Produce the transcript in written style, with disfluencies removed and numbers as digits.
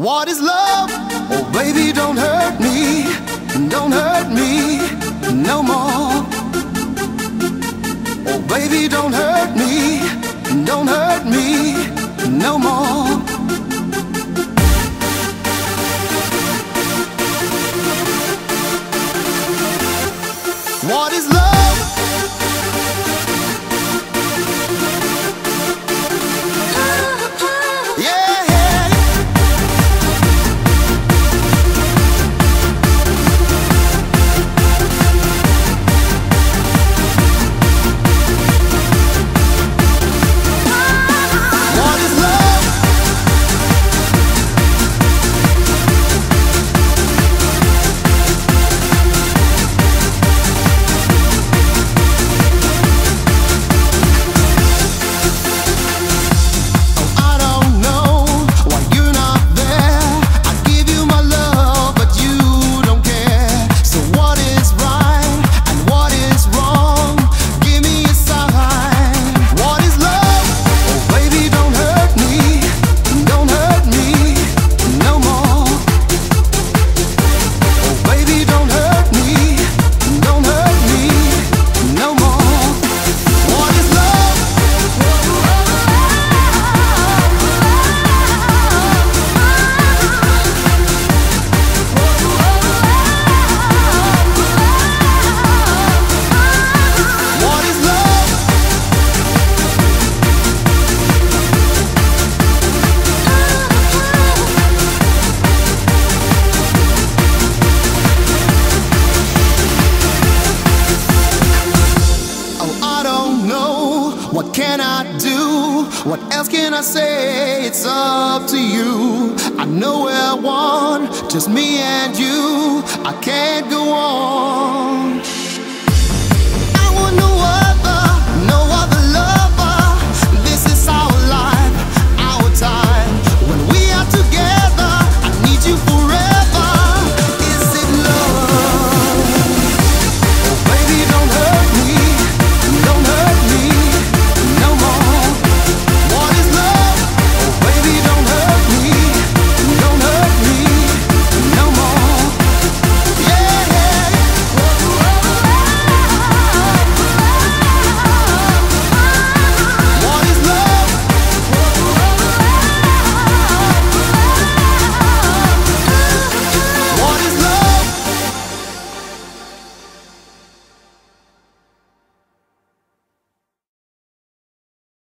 What is love? Oh baby, don't hurt me no more. Oh baby, don't hurt me no more. What is love? What can I do? What else can I say? It's up to you. I know I want just me and you. I can't go on. I want no one.